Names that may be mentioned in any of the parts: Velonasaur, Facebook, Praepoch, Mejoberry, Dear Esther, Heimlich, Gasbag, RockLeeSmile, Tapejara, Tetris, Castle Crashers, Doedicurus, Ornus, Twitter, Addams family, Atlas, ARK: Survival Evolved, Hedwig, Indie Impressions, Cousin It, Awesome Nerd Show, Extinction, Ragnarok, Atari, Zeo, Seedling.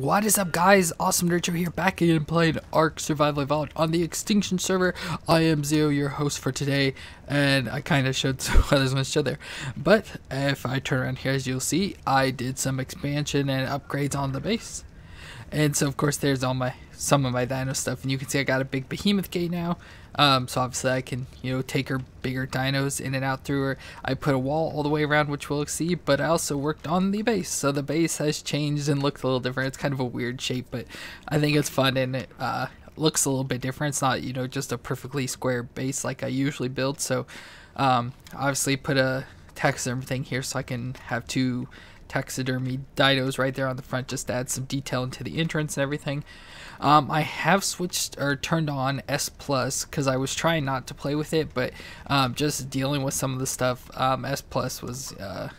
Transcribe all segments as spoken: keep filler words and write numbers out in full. What is up, guys? Awesome Nerd Show here, back again playing ARK: Survival Evolved on the Extinction server. I am Zeo, your host for today, and I kind of showed some others on the show there. But if I turn around here, as you'll see, I did some expansion and upgrades on the base. And so, of course, there's all my some of my dino stuff, and you can see I got a big behemoth gate now. Um, so obviously, I can you know take her bigger dinos in and out through her. I put a wall all the way around, which we'll see. But I also worked on the base, so the base has changed and looked a little different. It's kind of a weird shape, but I think it's fun and it uh, looks a little bit different. It's not you know just a perfectly square base like I usually build. So um, obviously, put a taxidermy thing here so I can have two taxidermy dinos right there on the front, just to add some detail into the entrance and everything. um I have switched or turned on S plus because I was trying not to play with it, but um just dealing with some of the stuff, um S plus was uh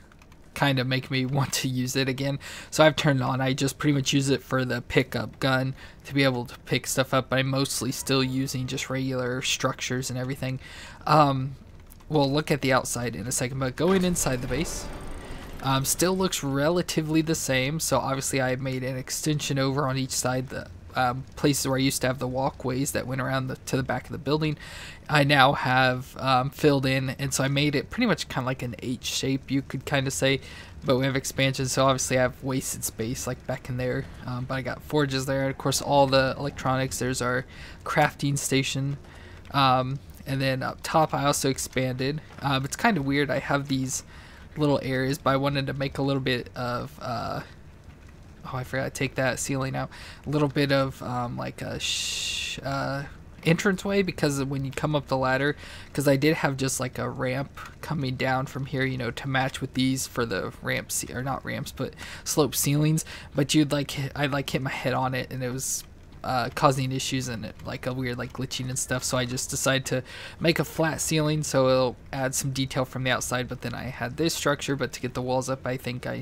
kind of make me want to use it again, so I've turned it on. I just pretty much use it for the pickup gun to be able to pick stuff up, but I'm mostly still using just regular structures and everything. um We'll look at the outside in a second, but going inside the base, Um, still looks relatively the same. So obviously I made an extension over on each side, the um, places where I used to have the walkways that went around the, to the back of the building, I now have um, filled in, and so I made it pretty much kind of like an H shape, you could kind of say, but we have expansion, so obviously I have wasted space like back in there, um, but I got forges there, and of course all the electronics. There's our crafting station, um, and then up top I also expanded. Um, it's kind of weird, I have these little areas, but I wanted to make a little bit of uh oh I forgot to take that ceiling out, a little bit of um like a sh uh entranceway, because when you come up the ladder, because I did have just like a ramp coming down from here, you know, to match with these for the ramps, or not ramps but slope ceilings, but you'd like hit, I like hit my head on it and it was Uh, causing issues and like a weird like glitching and stuff, so I just decided to make a flat ceiling so it'll add some detail from the outside. But then I had this structure, but to get the walls up, I think I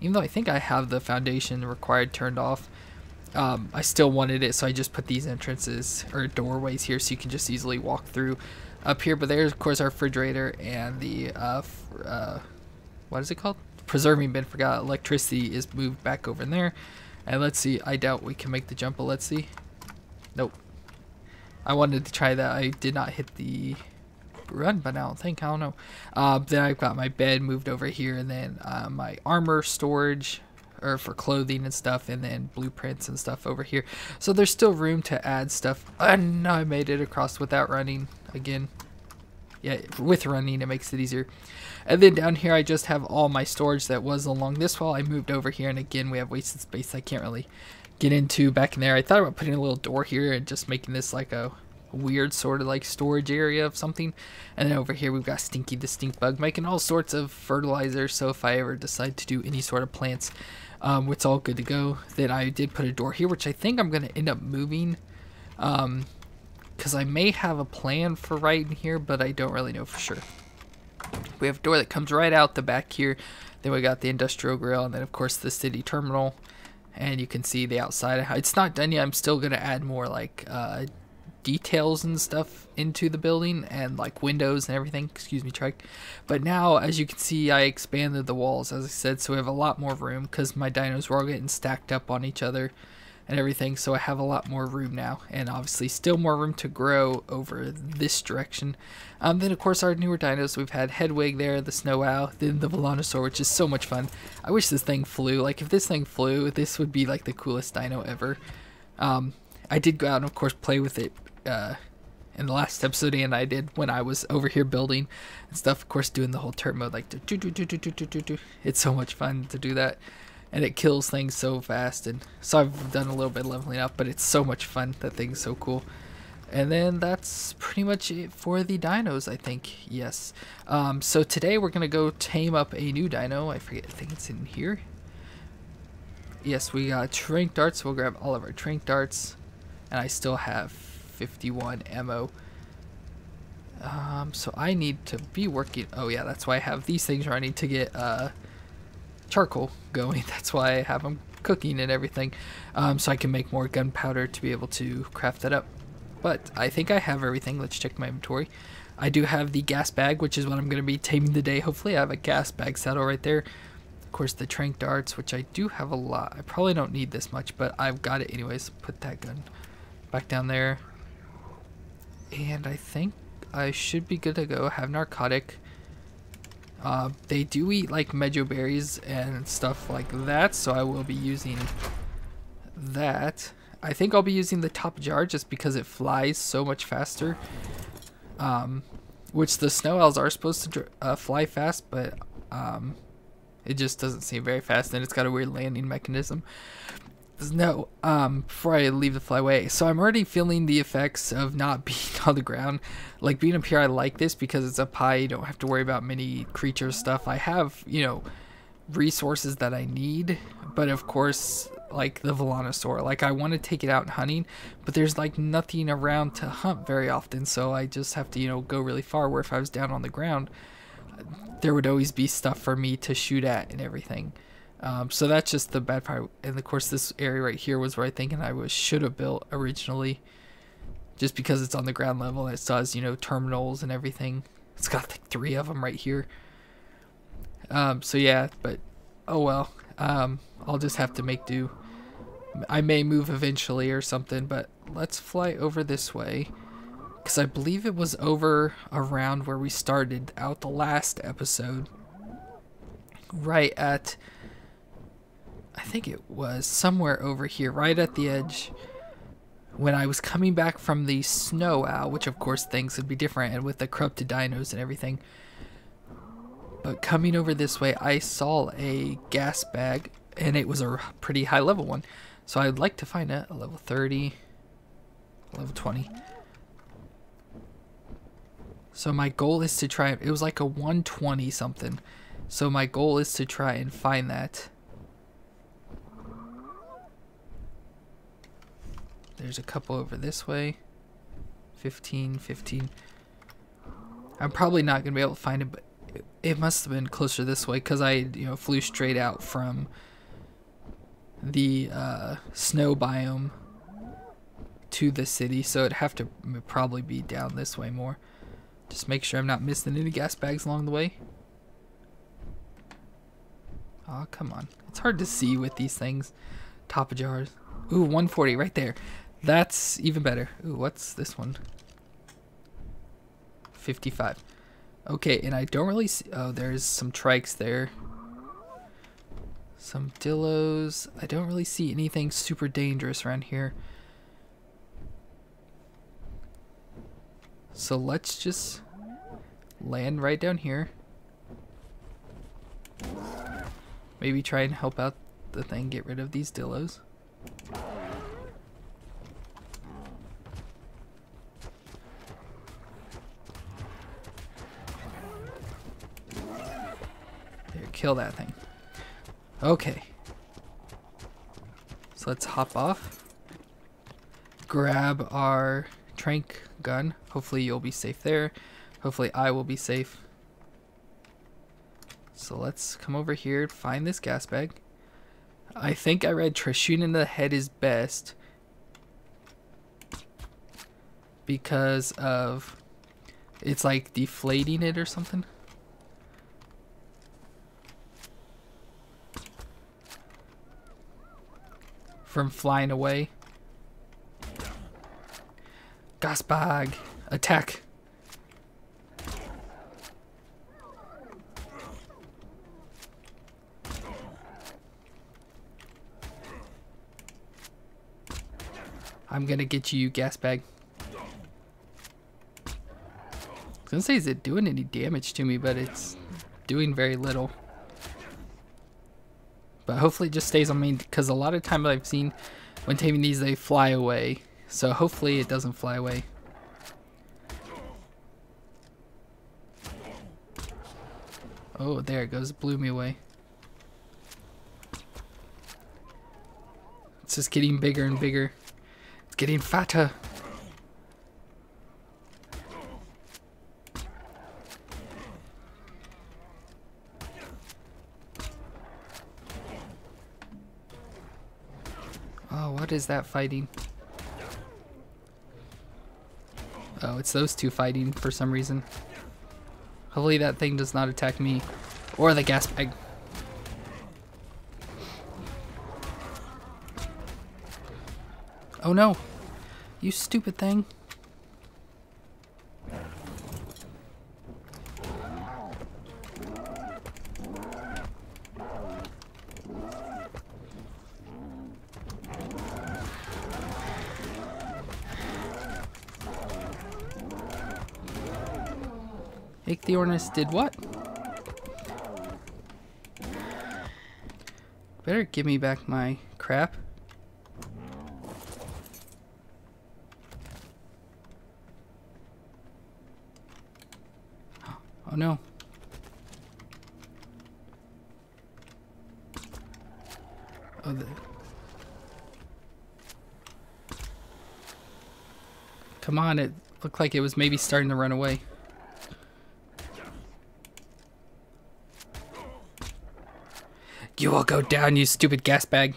even though I think I have the foundation required turned off, um, I still wanted it, so I just put these entrances or doorways here so you can just easily walk through up here. But there's of course our refrigerator and the uh, uh, what is it called, preserving bin. Forgot electricity is moved back over in there. And let's see, I doubt we can make the jump, but let's see. Nope. I wanted to try that. I did not hit the run button, I don't think. I don't know. Uh, then I've got my bed moved over here, and then uh, my armor storage, or for clothing and stuff, and then blueprints and stuff over here. So there's still room to add stuff. And I made it across without running again. Yeah, with running it makes it easier. And then down here I just have all my storage that was along this wall. I moved over here, and again we have wasted space I can't really get into back in there. I thought about putting a little door here and just making this like a weird sort of like storage area of something. And then over here we've got Stinky the stink bug making all sorts of fertilizer, so if I ever decide to do any sort of plants, um, it's all good to go. Then I did put a door here, which I think I'm gonna end up moving, um, because I may have a plan for right in here, but I don't really know for sure. We have a door that comes right out the back here. Then we got the industrial grill, and then of course the city terminal. And you can see the outside. It's not done yet. I'm still gonna add more like uh, details and stuff into the building, and like windows and everything. Excuse me, Trek. But now, as you can see, I expanded the walls, as I said, so we have a lot more room because my dinos were all getting stacked up on each other and everything, so I have a lot more room now, and obviously still more room to grow over this direction. Um, then of course our newer dinos, we've had Hedwig there, the snow owl, then the Velonasaur, which is so much fun. I wish this thing flew. Like if this thing flew, this would be like the coolest dino ever. Um, I did go out and of course play with it uh, in the last episode, and I did when I was over here building and stuff, of course doing the whole turret mode, like do do do do do do do do. It's so much fun to do that. And it kills things so fast, and so I've done a little bit of leveling up, but it's so much fun. That thing's so cool. And then that's pretty much it for the dinos, I think. Yes. Um, so today we're gonna go tame up a new dino. I forget. I think it's in here. Yes, we got trank darts. We'll grab all of our trank darts, and I still have fifty-one ammo. Um, so I need to be working. Oh yeah, that's why I have these things running to get uh. charcoal going. That's why I have them cooking and everything, um, so I can make more gunpowder to be able to craft that up. But I think I have everything. Let's check my inventory. I do have the gas bag, which is what I'm going to be taming today. Hopefully I have a gas bag saddle right there. Of course, the tranq darts, which I do have a lot. I probably don't need this much, but I've got it anyways. Put that gun back down there. And I think I should be good to go. Have narcotic. Uh, they do eat like mejo berries and stuff like that, so I will be using that. I think I'll be using the Tapejara just because it flies so much faster. Um, which the snow owls are supposed to uh, fly fast, but um, it just doesn't seem very fast, and it's got a weird landing mechanism. No, um, before I leave the flyway, so I'm already feeling the effects of not being on the ground. Like, being up here, I like this because it's up high. You don't have to worry about many creature stuff. I have, you know, resources that I need, but of course, like the Velonasaur, like I want to take it out hunting, but there's like nothing around to hunt very often, so I just have to, you know, go really far, where if I was down on the ground, there would always be stuff for me to shoot at and everything. Um, so that's just the bad part. And of course, this area right here was where I think and I was should have built originally, just because it's on the ground level and it still has, you know, terminals and everything. It's got like three of them right here. Um, so yeah, but oh well. Um, I'll just have to make do. I may move eventually or something, but let's fly over this way, because I believe it was over around where we started out the last episode. Right at, I think it was somewhere over here, right at the edge, when I was coming back from the snow owl, which of course things would be different, and with the corrupted dinos and everything. But coming over this way, I saw a gas bag, and it was a pretty high level one. So I'd like to find a, a level thirty, a level twenty. So my goal is to try, it was like a one twenty something. So my goal is to try and find that. There's a couple over this way. fifteen, fifteen. I'm probably not going to be able to find it, but it must have been closer this way, because I, you know, flew straight out from the uh, snow biome to the city, so it'd have to probably be down this way more. Just make sure I'm not missing any gas bags along the way. Aw, oh, come on. It's hard to see with these things. Tapejara. Ooh, one forty right there. That's even better. Ooh, what's this one? fifty-five. Okay, and I don't really see... Oh, there's some trikes there. Some dillos. I don't really see anything super dangerous around here. So let's just land right down here. Maybe try and help out the thing, get rid of these dillos. Kill that thing. Okay. So let's hop off. Grab our tranq gun. Hopefully you'll be safe there. Hopefully I will be safe. So let's come over here and find this gas bag. I think I read shooting in the head is best because of it's like deflating it or something. From flying away. Gas bag. Attack. I'm gonna get you, you gas bag. I was gonna say, is it doing any damage to me? But it's doing very little. But hopefully it just stays on me, because a lot of times I've seen when taming these, they fly away. So hopefully it doesn't fly away. Oh, there it goes. Blew me away. It's just getting bigger and bigger. It's getting fatter. What is that fighting? Oh, it's those two fighting for some reason. Hopefully that thing does not attack me or the gas bag. Oh no! You stupid thing. The Ornus did what? Better give me back my crap. Oh no. Oh, the... Come on, it looked like it was maybe starting to run away. You will go down, you stupid gas bag.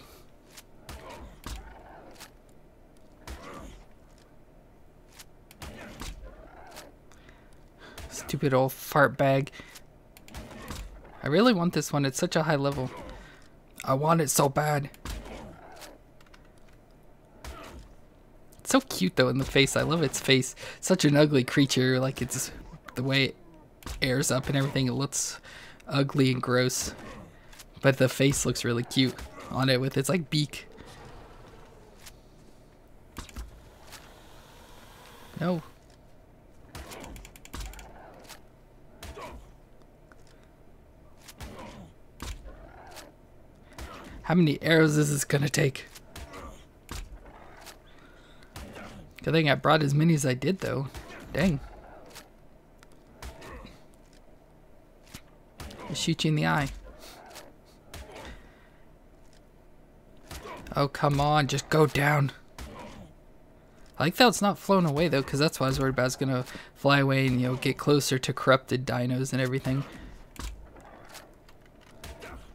Stupid old fart bag. I really want this one. It's such a high level. I want it so bad. It's so cute though in the face. I love its face. Such an ugly creature. Like it's the way it airs up and everything. It looks ugly and gross. But the face looks really cute on it with its like beak. No. How many arrows is this gonna take? Good thing I brought as many as I did though. Dang. I'll shoot you in the eye. Oh, come on, just go down. I like that it's not flown away though, because that's what I was worried about. It's gonna fly away and, you know, get closer to corrupted dinos and everything.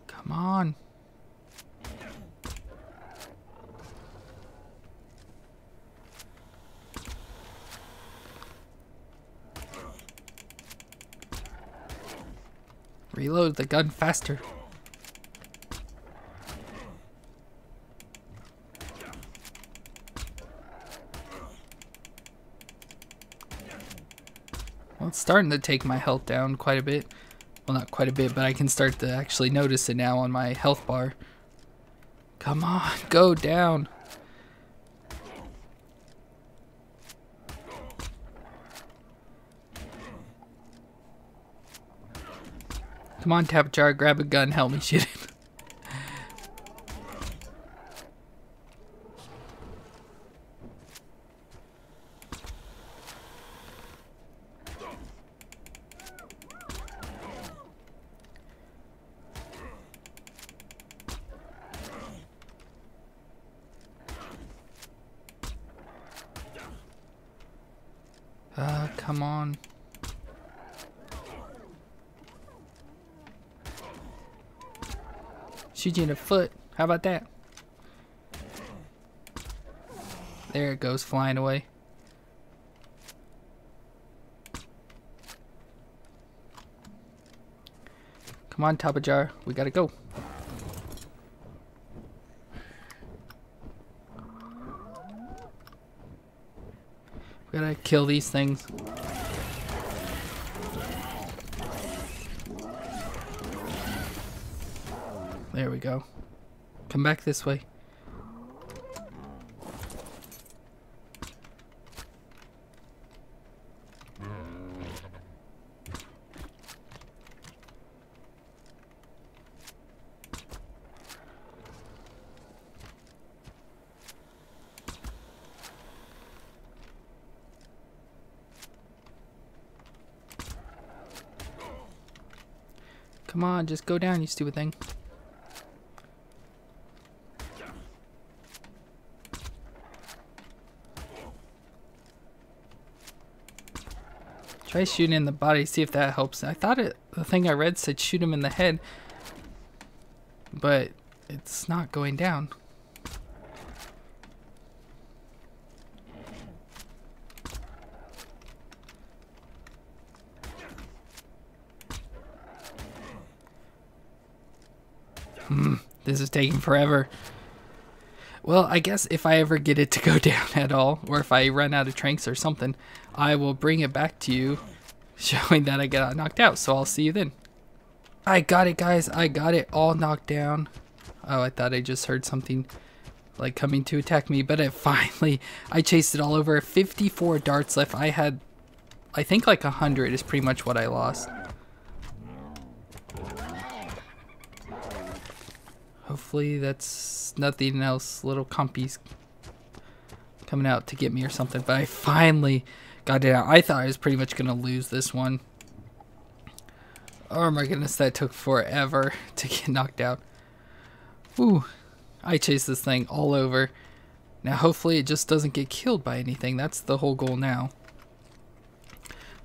Come on. Reload the gun faster. It's starting to take my health down quite a bit. Well, not quite a bit, but I can start to actually notice it now on my health bar. Come on, go down. Come on, Tapejara, grab a gun, help me shoot it. Uh, come on. Shoot you in the foot. How about that? There it goes, flying away. Come on, Tapejara. We gotta go. Gotta kill these things. There we go. Come back this way. Come on, just go down, you stupid thing. Try shooting in the body, see if that helps. I thought it, the thing I read said shoot him in the head, but it's not going down. This is taking forever. Well, I guess if I ever get it to go down at all, or if I run out of tranks or something, I will bring it back to you showing that I got knocked out. So I'll see you then. I got it, guys. I got it all knocked down. Oh, I thought I just heard something like coming to attack me, but it finally, I chased it all over. fifty-four darts left. I had, I think like a hundred is pretty much what I lost. Hopefully that's nothing else. Little compies coming out to get me or something, but I finally got it out. I thought I was pretty much going to lose this one. Oh my goodness, that took forever to get knocked out. Ooh, I chased this thing all over. Now hopefully it just doesn't get killed by anything. That's the whole goal now.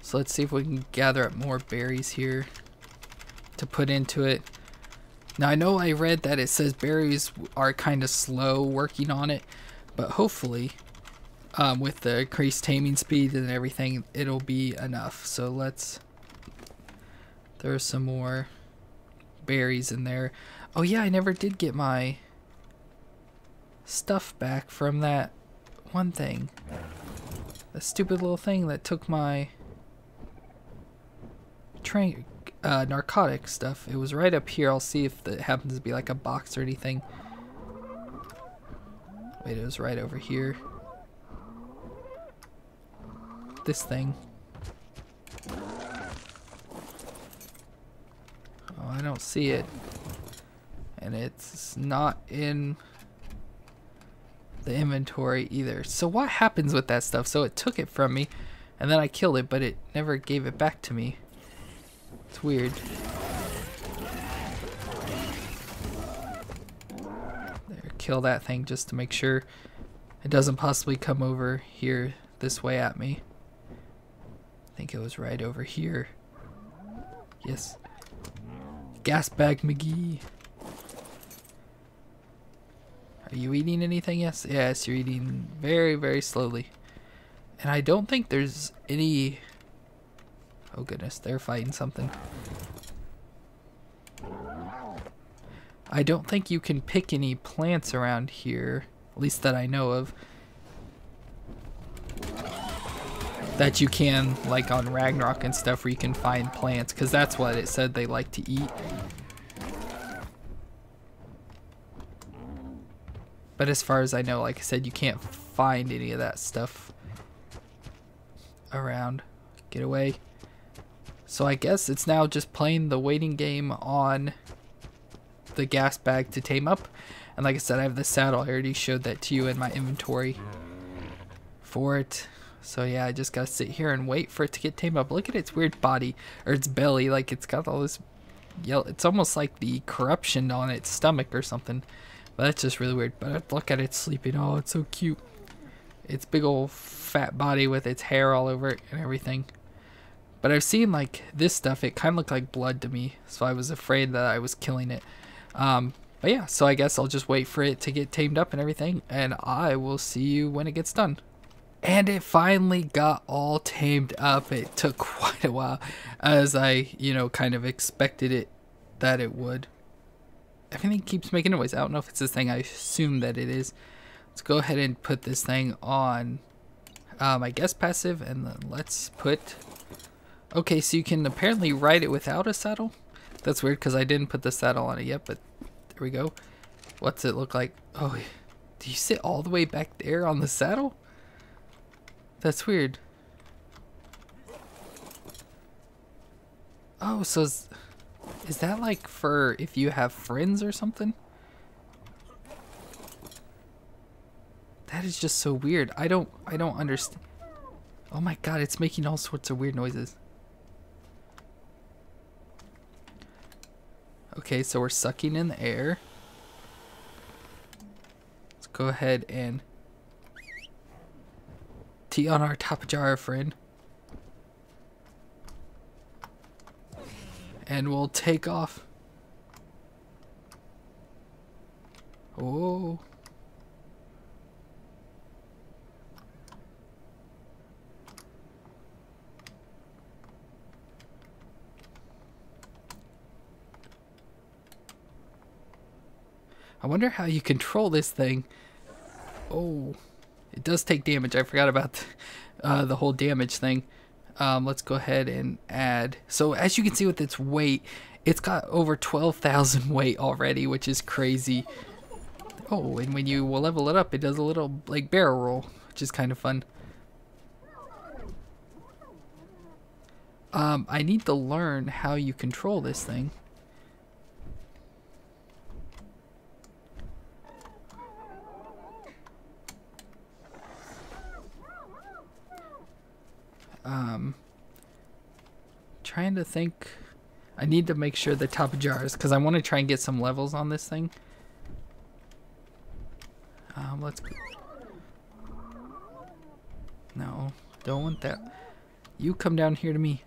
So let's see if we can gather up more berries here to put into it. Now I know I read that it says berries are kind of slow working on it, but hopefully um, with the increased taming speed and everything, it'll be enough. So let's throw some more berries in there. Oh yeah, I never did get my stuff back from that one thing. That stupid little thing that took my train... Uh, narcotic stuff. It was right up here. I'll see if it happens to be like a box or anything. Wait, it was right over here. This thing. Oh, I don't see it. And it's not in the inventory either. So what happens with that stuff? So it took it from me and then I killed it, but it never gave it back to me. It's weird. There, kill that thing just to make sure it doesn't possibly come over here this way at me. I think it was right over here. Yes. Gas bag McGee. Are you eating anything? Yes. Yes, you're eating very, very slowly. And I don't think there's any... Oh goodness, they're fighting something. I don't think you can pick any plants around here, at least that I know of. That you can, like on Ragnarok and stuff, where you can find plants, because that's what it said they like to eat. But as far as I know, like I said, you can't find any of that stuff around. Get away. So I guess it's now just playing the waiting game on the gas bag to tame up. And like I said, I have the saddle. I already showed that to you in my inventory for it. So yeah, I just gotta sit here and wait for it to get tamed up. Look at its weird body, or its belly. Like it's got all this yellow. It's almost like the corruption on its stomach or something. But that's just really weird. But look at it sleeping. Oh, it's so cute. Its big old fat body with its hair all over it and everything. But I've seen like this stuff, it kind of looked like blood to me, so I was afraid that I was killing it. Um, but yeah, so I guess I'll just wait for it to get tamed up and everything, and I will see you when it gets done. And it finally got all tamed up. It took quite a while, as I, you know, kind of expected it that it would. Everything keeps making noise. I don't know if it's this thing. I assume that it is. Let's go ahead and put this thing on, um, I guess, passive, and then let's put... Okay, so you can apparently ride it without a saddle. That's weird because I didn't put the saddle on it yet, but there we go. What's it look like? Oh, do you sit all the way back there on the saddle? That's weird. Oh, so is, is that like for if you have friends or something? That is just so weird. I don't, I don't understand. Oh my god, it's making all sorts of weird noises. Okay, so we're sucking in the air. Let's go ahead and tea on our Tapejara friend. And we'll take off. Oh. I wonder how you control this thing Oh, it does take damage. I forgot about the, uh, the whole damage thing. Um, let's go ahead and add. So as you can see with its weight, it's got over twelve thousand weight already, which is crazy. Oh, and when you level it up, it does a little like barrel roll, which is kind of fun. Um, I need to learn how you control this thing. Um, trying to think. I need to make sure the Tapejaras, because I want to try and get some levels on this thing. Um, let's go. No, don't want that. You come down here to me.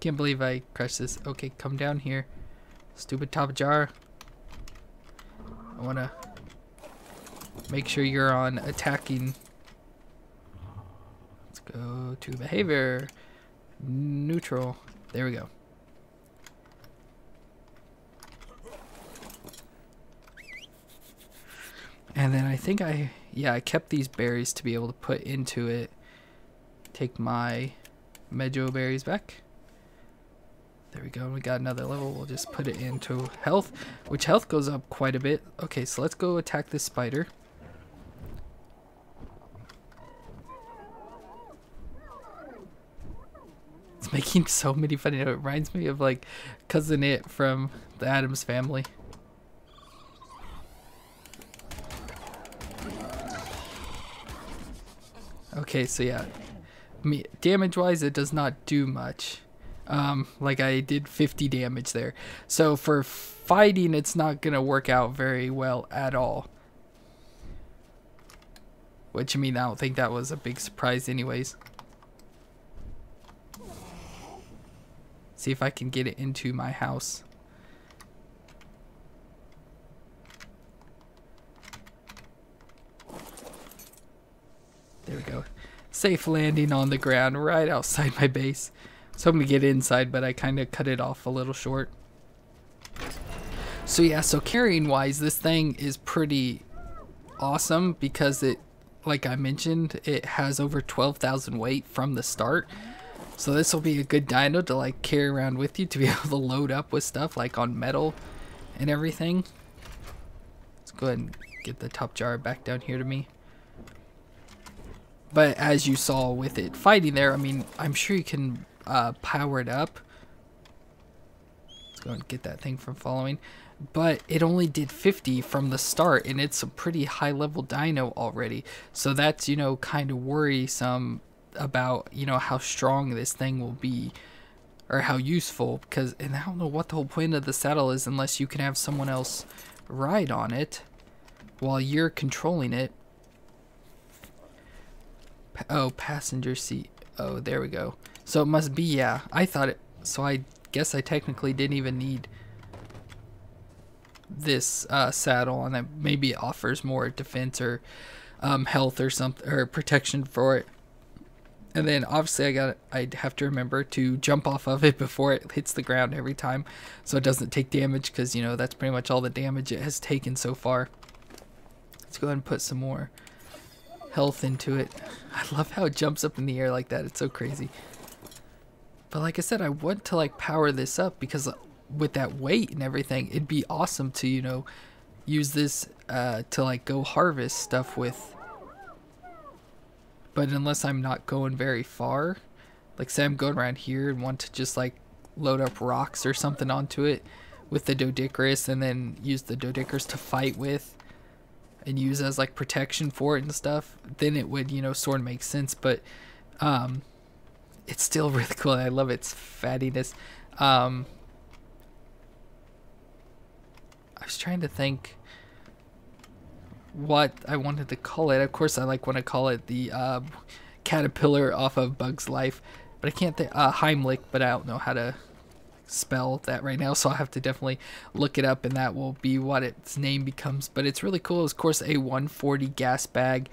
Can't believe I crushed this. Okay, come down here. Stupid Tapejara. I want to make sure you're on attacking. Let's go to behavior. Neutral. There we go. And then I think I, yeah, I kept these berries to be able to put into it. Take my Mejo berries back. There we go. We got another level. We'll just put it into health, which health goes up quite a bit. Okay, so let's go attack this spider. It's making so many funny notes. It reminds me of like Cousin It from the Addams Family. Okay, so yeah, me damage wise, it does not do much. Um, like I did fifty damage there. So for fighting, it's not going to work out very well at all. Which, I mean, I don't think that was a big surprise anyways. See if I can get it into my house. There we go. Safe landing on the ground right outside my base. So I'm gonna get inside, but I kind of cut it off a little short. So yeah, so carrying wise, this thing is pretty awesome because it, like I mentioned, it has over twelve thousand weight from the start. So this will be a good dino to like carry around with you to be able to load up with stuff like on metal and everything. Let's go ahead and get the Tapejara back down here to me. But as you saw with it fighting there, I mean, I'm sure you can Uh, powered up. Let's go and get that thing from following. But it only did fifty from the start, and it's a pretty high level dino already. So that's, you know, kind of worrisome about, you know, how strong this thing will be or how useful, because, and I don't know what the whole point of the saddle is unless you can have someone else ride on it while you're controlling it. Pa- oh, passenger seat. Oh, there we go. So it must be, yeah, I thought it, so I guess I technically didn't even need this uh, saddle, and that maybe it offers more defense or um, health or something, or protection for it. And then obviously I got, I'd have to remember to jump off of it before it hits the ground every time, so it doesn't take damage, because, you know, that's pretty much all the damage it has taken so far. Let's go ahead and put some more health into it. I love how it jumps up in the air like that. It's so crazy. But like I said, I want to like power this up because with that weight and everything, it'd be awesome to, you know, use this uh, to like go harvest stuff with. But unless I'm not going very far, like say I'm going around here and want to just like load up rocks or something onto it with the Doedicurus and then use the Doedicurus to fight with and use as like protection for it and stuff, then it would, you know, sort of make sense. But um, it's still really cool. I love its fattiness. Um, I was trying to think what I wanted to call it. Of course, I like want to call it the uh, caterpillar off of Bug's Life, but I can't think uh, Heimlich. But I don't know how to spell that right now, so I'll have to definitely look it up, and that will be what its name becomes. But it's really cool. It's of course a one forty gas bag.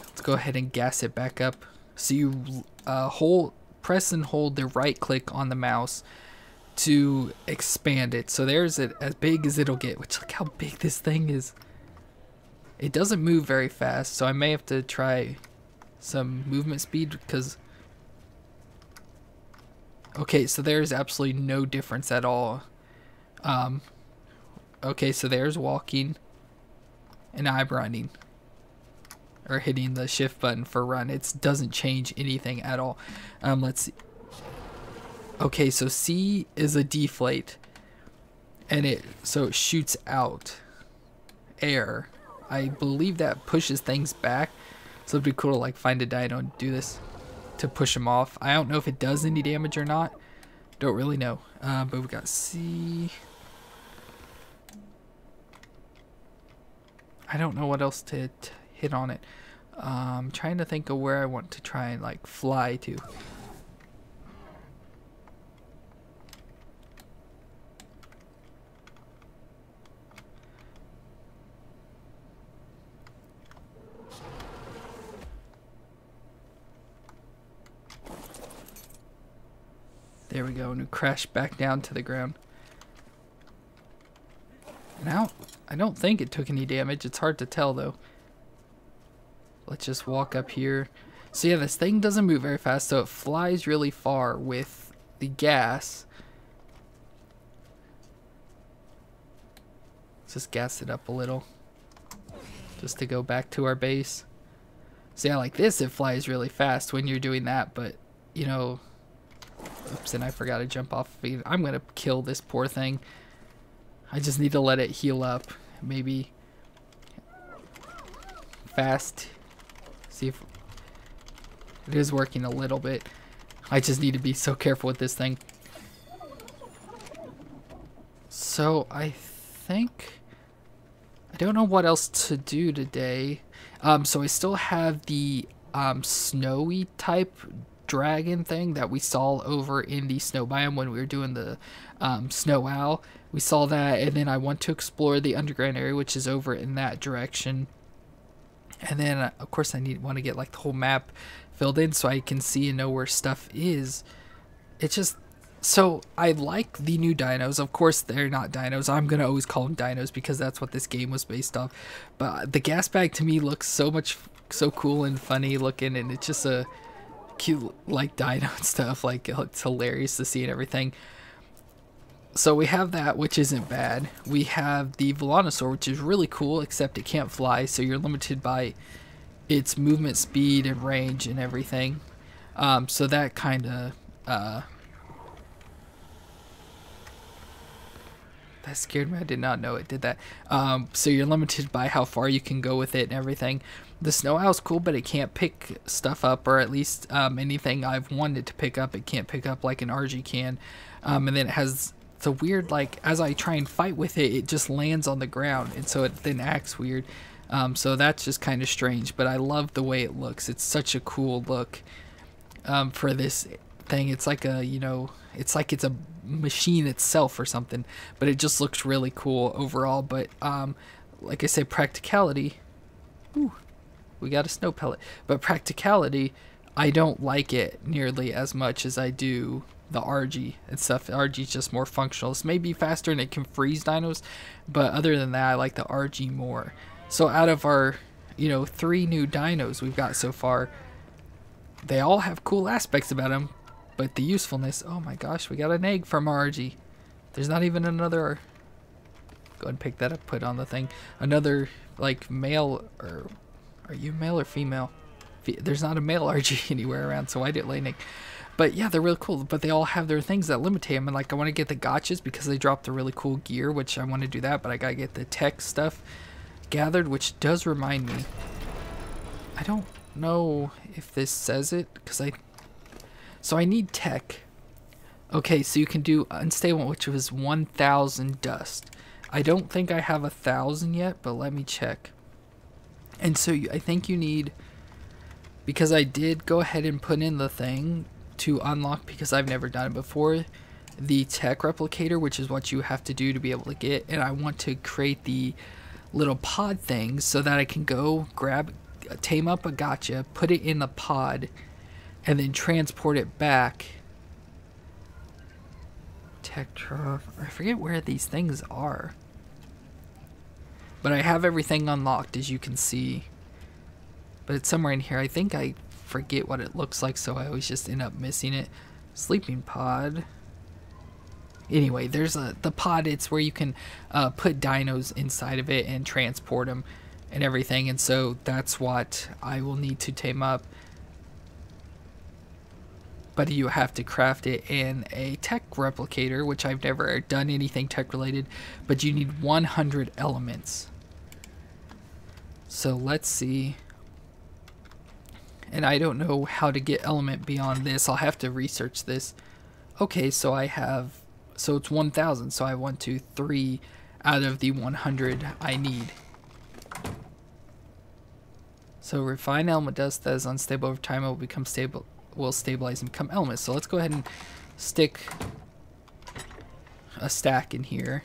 Let's go ahead and gas it back up. So you uh, hold, press and hold the right click on the mouse to expand it. So there's it as big as it'll get, which look how big this thing is. It doesn't move very fast, so I may have to try some movement speed because... Okay, so there's absolutely no difference at all. Um, okay, so there's walking and I'm running. Or hitting the shift button for run. It doesn't change anything at all. Um, let's see. Okay, so C is a deflate. And it, so it shoots out air. I believe that pushes things back. So it'd be cool to like find a dino and do this to push him off. I don't know if it does any damage or not. Don't really know. Uh, but we got C. I don't know what else to hit on it. Um, trying to think of where I want to try and like fly to. There we go, and we crashed back down to the ground. Now, I don't think it took any damage. It's hard to tell though. Let's just walk up here. So yeah, this thing doesn't move very fast, so it flies really far with the gas. Let's just gas it up a little, just to go back to our base. So yeah, like this, it flies really fast when you're doing that, but you know. Oops, and I forgot to jump off. I'm gonna kill this poor thing. I just need to let it heal up. Maybe fast. See if it is working a little bit. I just need to be so careful with this thing. So I think I don't know what else to do today. Um, so I still have the um, snowy type dragon thing that we saw over in the snow biome when we were doing the um, snow owl. We saw that, and then I want to explore the underground area, which is over in that direction. And then uh, of course I need want to get like the whole map filled in so I can see and know where stuff is. It's just so I like the new dinos. Of course they're not dinos. I'm gonna always call them dinos because that's what this game was based off. But the gas bag to me looks so much so cool and funny looking, and it's just a cute like dino and stuff. Like it's hilarious to see and everything. So we have that, which isn't bad. We have the Velonasaur, which is really cool, except it can't fly, so you're limited by its movement speed and range and everything. Um, so that kind of uh, that scared me. I did not know it did that. Um, so you're limited by how far you can go with it and everything. The snow owl's cool, but it can't pick stuff up, or at least um, anything I've wanted to pick up, it can't pick up like an R G can. Um, and then it has the weird, like, as I try and fight with it, it just lands on the ground, and so it then acts weird. Um, so that's just kind of strange, but I love the way it looks. It's such a cool look um, for this thing. It's like a, you know, it's like it's a machine itself or something, but it just looks really cool overall. But um, like I said, practicality, ooh, we got a snow pellet, but practicality, I don't like it nearly as much as I do the R G and stuff. R G is just more functional. It's maybe faster and it can freeze dinos, but other than that, I like the R G more. So out of our, you know, three new dinos we've got so far, they all have cool aspects about them, but the usefulness, oh my gosh, we got an egg from R G. There's not even another, go ahead and pick that up, put on the thing, another like male, or are you male or female? There's not a male R G anywhere around, so I didn't lay Nick. But yeah, they're really cool, but they all have their things that limit him. And like, I want to get the gotchas because they dropped the really cool gear, which I want to do that, but I gotta get the tech stuff gathered, which does remind me. I don't know if this says it, because I... So I need tech. Okay, so you can do unstable, which was one thousand dust. I don't think I have one thousand yet, but let me check. And so you, I think you need... Because I did go ahead and put in the thing to unlock, because I've never done it before, the tech replicator, which is what you have to do to be able to get, and I want to create the little pod thing so that I can go grab, tame up a gotcha, put it in the pod, and then transport it back. Tetra. I forget where these things are. But I have everything unlocked, as you can see. But it's somewhere in here. I think I forget what it looks like, so I always just end up missing it. Sleeping pod. Anyway, there's a the pod. It's where you can uh, put dinos inside of it and transport them and everything. And so that's what I will need to tame up. But you have to craft it in a tech replicator, which I've never done anything tech related, but you need one hundred elements. So let's see. And I don't know how to get element beyond this. I'll have to research this. Okay, so I have, so it's one thousand. So I have one, two, three out of the one hundred I need. So refine element dust that is unstable over time, it will become stable. Will stabilize and become elements. So let's go ahead and stick a stack in here.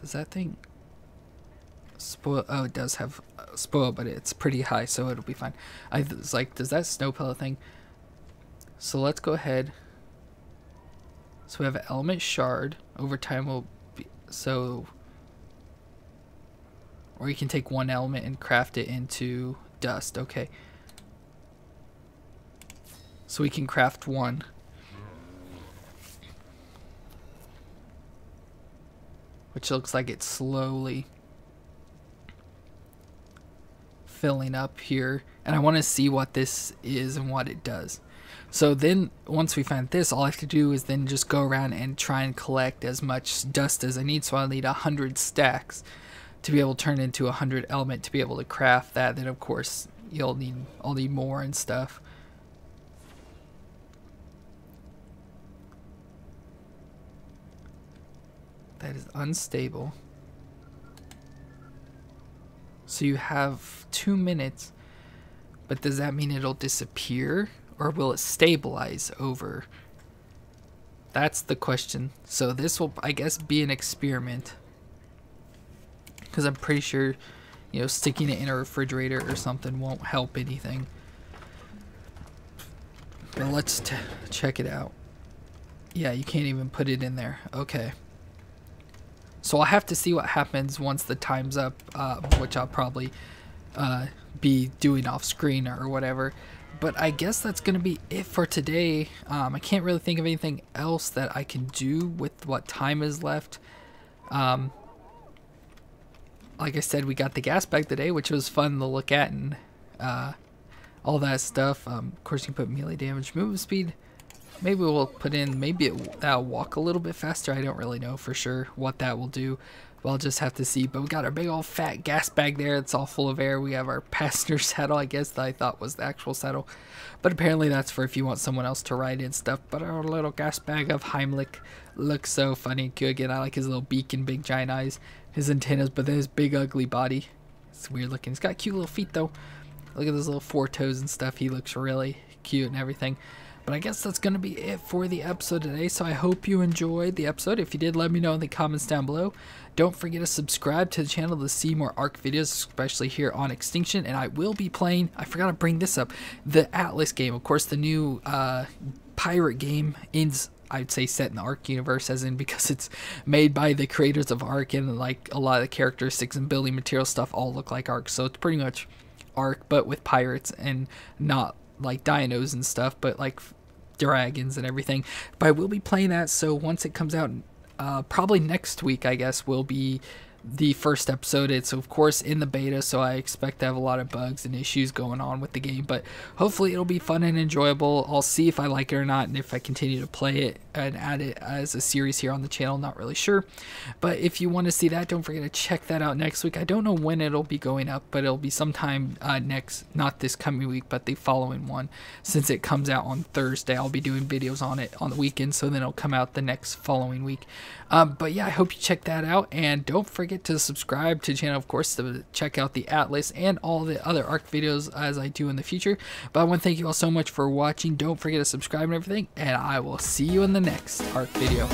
Does that thing spoil? Oh, it does have spoil, but it's pretty high, so it'll be fine. I was like, does that snow pellet thing? So let's go ahead. So we have an element shard. Over time will be so, or you can take one element and craft it into dust. Okay, so we can craft one. Which looks like it's slowly filling up here, and I want to see what this is and what it does. So then once we find this, all I have to do is then just go around and try and collect as much dust as I need. So I need one hundred stacks to be able to turn into a hundred element to be able to craft that. Then of course you'll need, I'll need more and stuff. That is unstable. So you have two minutes, but does that mean it'll disappear or will it stabilize over? That's the question. So this will, I guess, be an experiment. Because I'm pretty sure, you know, sticking it in a refrigerator or something won't help anything. But let's t check it out. Yeah, you can't even put it in there. Okay. So I'll have to see what happens once the time's up, uh, which I'll probably uh, be doing off screen or whatever. But I guess that's going to be it for today. Um, I can't really think of anything else that I can do with what time is left. Um... Like I said, we got the gas bag today, which was fun to look at and uh, all that stuff. Um, of course, you can put melee damage, movement speed. Maybe we'll put in, maybe it, that'll walk a little bit faster. I don't really know for sure what that will do. Well, I'll just have to see. But we got our big old fat gas bag there. It's all full of air. We have our passenger saddle, I guess, that I thought was the actual saddle. But apparently that's for if you want someone else to ride in stuff. But our little gas bag of Heimlich looks so funny and cute. Again, I like his little beak and big giant eyes. His antennas, but then his big ugly body. It's weird looking. He's got cute little feet though. Look at those little four toes and stuff. He looks really cute and everything. But I guess that's going to be it for the episode today. So I hope you enjoyed the episode. If you did, let me know in the comments down below. Don't forget to subscribe to the channel to see more ARK videos, especially here on Extinction. And I will be playing, I forgot to bring this up, the Atlas game. Of course, the new uh, pirate game ends, I'd say, set in the ARK universe, as in because it's made by the creators of ARK, and like a lot of the characteristics and building material stuff all look like ARK. So it's pretty much ARK, but with pirates and not like dinos and stuff, but like dragons and everything. But I will be playing that, so once it comes out, uh, probably next week, I guess, will be the first episode. It's of course in the beta, so I expect to have a lot of bugs and issues going on with the game, but hopefully it'll be fun and enjoyable. I'll see if I like it or not, and if I continue to play it and add it as a series here on the channel. Not really sure, but if you want to see that, don't forget to check that out next week. I don't know when it'll be going up, but it'll be sometime uh, next, not this coming week, but the following one, since it comes out on Thursday. I'll be doing videos on it on the weekend, so then it'll come out the next following week. Um, but yeah, I hope you check that out, and don't forget to subscribe to the channel, of course, to check out the Atlas and all the other ARK videos as I do in the future. But I want to thank you all so much for watching. Don't forget to subscribe and everything, and I will see you in the next ARK video.